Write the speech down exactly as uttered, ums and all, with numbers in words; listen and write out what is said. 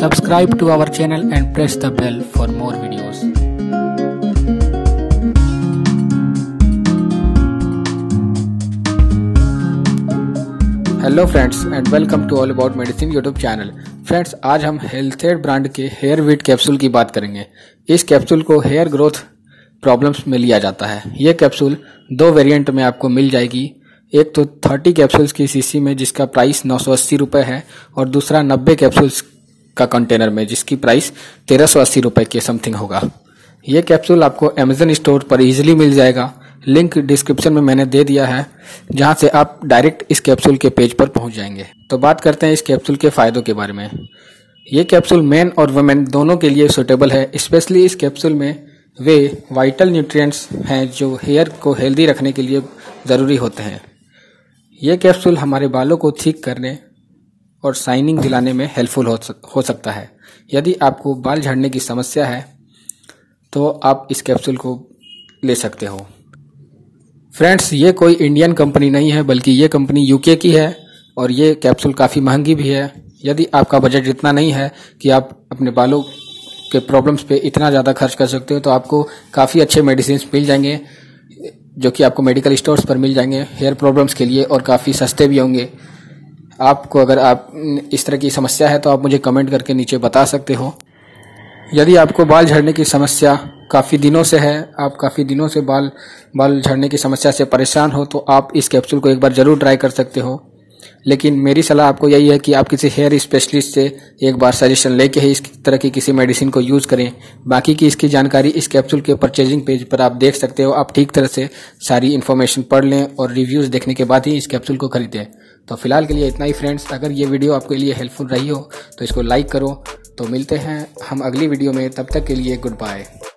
Subscribe to our channel and press the bell for more videos. Hello friends and welcome to all about medicine YouTube channel. Friends, आज हम हेल्थेड brand के hair vit capsule की बात करेंगे। इस capsule को hair growth problems में लिया जाता है। यह कैप्सूल दो वेरिएंट में आपको मिल जाएगी। एक तो तीस कैप्सूल्स की सीसी में जिसका प्राइस नौ सौ अस्सी रुपये है और दूसरा नब्बे कैप्सूल्स का कंटेनर में जिसकी प्राइस तेरह सौ अस्सी रुपये के समथिंग होगा। यह कैप्सूल आपको अमेजन स्टोर पर ईजिली मिल जाएगा। लिंक डिस्क्रिप्शन में मैंने दे दिया है, जहां से आप डायरेक्ट इस कैप्सूल के पेज पर पहुंच जाएंगे। तो बात करते हैं इस कैप्सूल के फ़ायदों के बारे में। ये कैप्सूल मेन और वुमेन दोनों के लिए सूटेबल है। स्पेशली इस कैप्सूल में वे वाइटल न्यूट्रिएंट्स हैं जो हेयर को हेल्दी रखने के लिए ज़रूरी होते हैं। ये कैप्सूल हमारे बालों को ठीक करने और शाइनिंग दिलाने में हेल्पफुल हो सकता है। यदि आपको बाल झड़ने की समस्या है तो आप इस कैप्सूल को ले सकते हो। फ्रेंड्स, ये कोई इंडियन कंपनी नहीं है, बल्कि ये कंपनी यूके की है और ये कैप्सूल काफ़ी महंगी भी है। यदि आपका बजट इतना नहीं है कि आप अपने बालों के प्रॉब्लम्स पे इतना ज़्यादा खर्च कर सकते हो, तो आपको काफ़ी अच्छे मेडिसिन मिल जाएंगे जो कि आपको मेडिकल स्टोर्स पर मिल जाएंगे हेयर प्रॉब्लम्स के लिए, और काफ़ी सस्ते भी होंगे। आपको अगर आप इस तरह की समस्या है तो आप मुझे कमेंट करके नीचे बता सकते हो। यदि आपको बाल झड़ने की समस्या काफ़ी दिनों से है, आप काफ़ी दिनों से बाल बाल झड़ने की समस्या से परेशान हो, तो आप इस कैप्सूल को एक बार ज़रूर ट्राई कर सकते हो। लेकिन मेरी सलाह आपको यही है कि आप किसी हेयर स्पेशलिस्ट से एक बार सजेशन लेके ही इस तरह की किसी मेडिसिन को यूज़ करें। बाकी की इसकी जानकारी इस कैप्सूल के परचेजिंग पेज पर आप देख सकते हो। आप ठीक तरह से सारी इन्फॉर्मेशन पढ़ लें और रिव्यूज़ देखने के बाद ही इस कैप्सूल को खरीदें। तो फिलहाल के लिए इतना ही फ्रेंड्स। अगर ये वीडियो आपके लिए हेल्पफुल रही हो तो इसको लाइक करो। तो मिलते हैं हम अगली वीडियो में, तब तक के लिए गुड बाय।